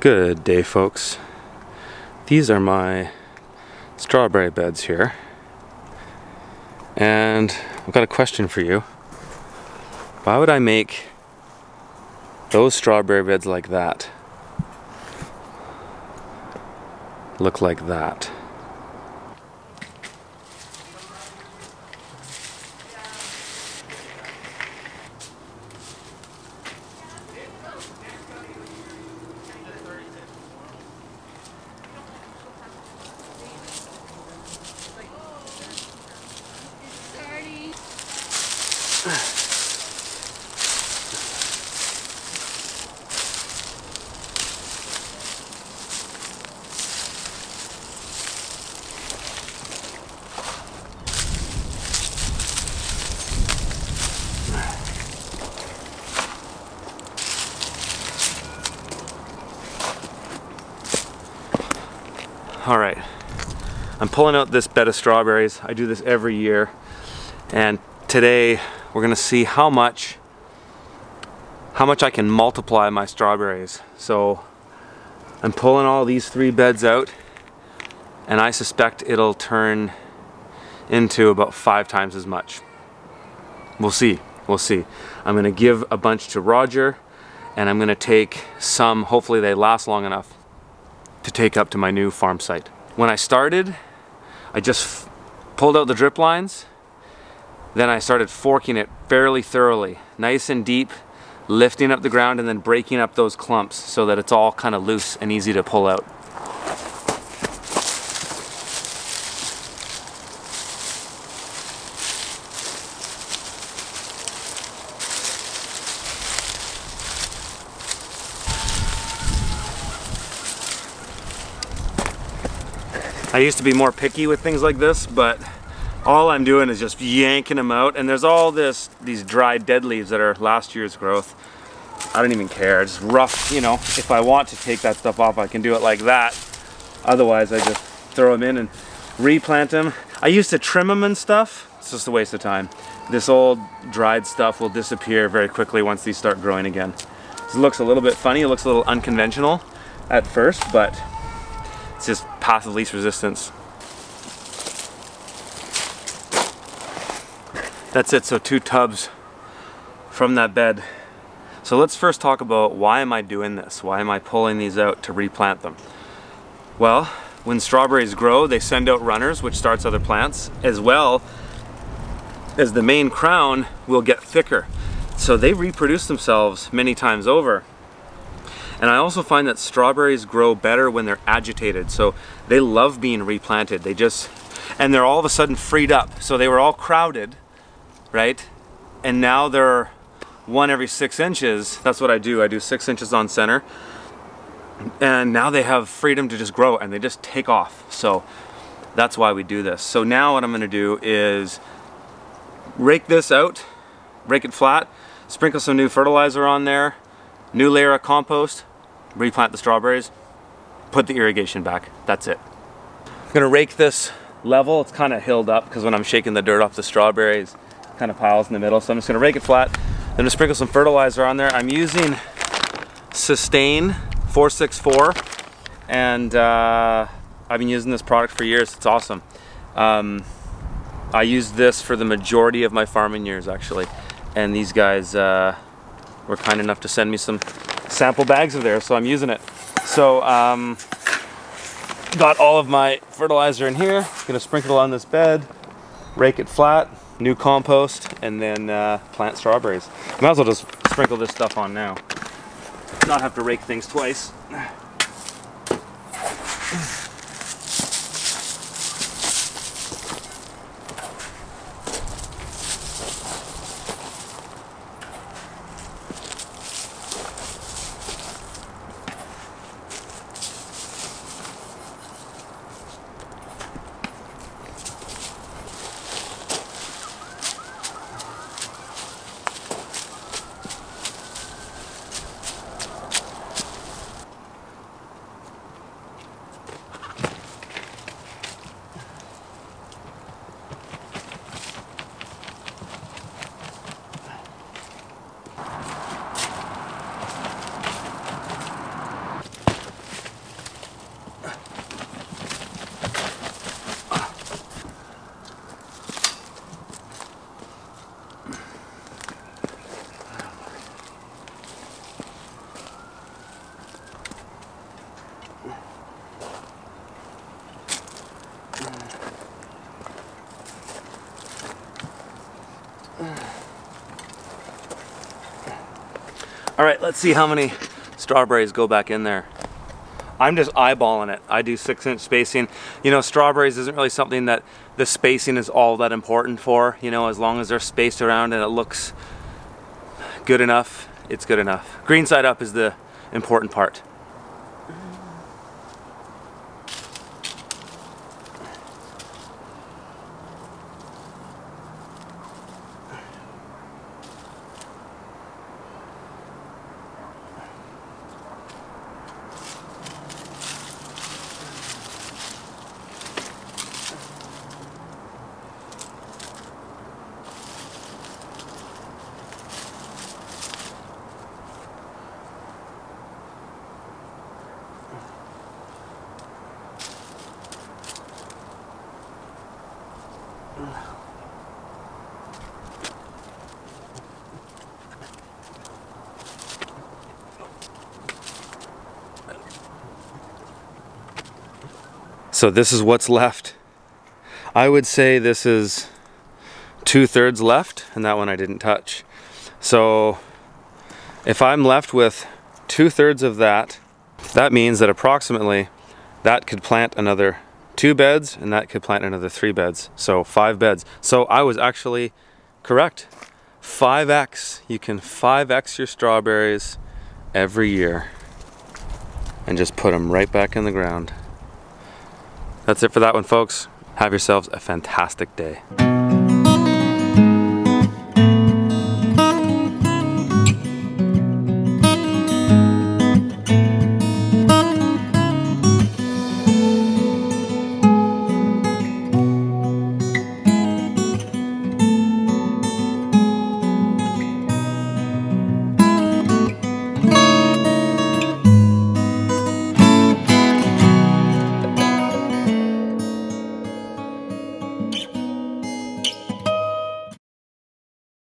Good day, folks. These are my strawberry beds here, and I've got a question for you. Why would I make those strawberry beds like that look like that? All right, I'm pulling out this bed of strawberries. I do this every year, and today we're gonna see how much I can multiply my strawberries. So I'm pulling all these three beds out, and I suspect it'll turn into about 5 times as much. We'll see, we'll see. I'm gonna give a bunch to Roger, and I'm gonna take some, hopefully they last long enough to take up to my new farm site. When I started, I just pulled out the drip lines, then I started forking it fairly thoroughly, nice and deep, lifting up the ground and then breaking up those clumps so that it's all kind of loose and easy to pull out. I used to be more picky with things like this, but all I'm doing is just yanking them out, and there's all these dried dead leaves that are last year's growth. I don't even care, it's rough, you know. If I want to take that stuff off, I can do it like that. Otherwise, I just throw them in and replant them. I used to trim them and stuff. It's just a waste of time. This old dried stuff will disappear very quickly once these start growing again. This looks a little bit funny, it looks a little unconventional at first, but it's just path of least resistance. That's it, so 2 tubs from that bed. So let's first talk about, why am I doing this? Why am I pulling these out to replant them? Well, when strawberries grow, they send out runners, which starts other plants, as well as the main crown will get thicker. So they reproduce themselves many times over. And I also find that strawberries grow better when they're agitated, so they love being replanted. They just, and they're all of a sudden freed up. So they were all crowded, right? And now they're 1 every 6 inches. That's what I do. I do 6 inches on center. And now they have freedom to just grow, and they just take off. So that's why we do this. So now what I'm gonna do is rake this out, rake it flat, sprinkle some new fertilizer on there, new layer of compost, replant the strawberries, put the irrigation back. That's it. I'm gonna rake this level. It's kind of hilled up because when I'm shaking the dirt off the strawberries, it kind of piles in the middle. So I'm just gonna rake it flat. I'm gonna sprinkle some fertilizer on there. I'm using Sustane 464, and I've been using this product for years. It's awesome. I used this for the majority of my farming years, actually, and these guys were kind enough to send me some sample bags of theirs, so I'm using it. So got all of my fertilizer in here. Gonna sprinkle on this bed, rake it flat, new compost, and then plant strawberries. Might as well just sprinkle this stuff on now. Not have to rake things twice. All right, let's see how many strawberries go back in there. I'm just eyeballing it. I do 6-inch spacing. You know, strawberries isn't really something that the spacing is all that important for. You know, as long as they're spaced around and it looks good enough, it's good enough. Green side up is the important part. So this is what's left. I would say this is 2/3 left, and that one I didn't touch. So if I'm left with 2/3 of that, that means that approximately that could plant another 2 beds, and that could plant another 3 beds, so 5 beds. So I was actually correct. 5x. You can 5x your strawberries every year and just put them right back in the ground. That's it for that one, folks. Have yourselves a fantastic day.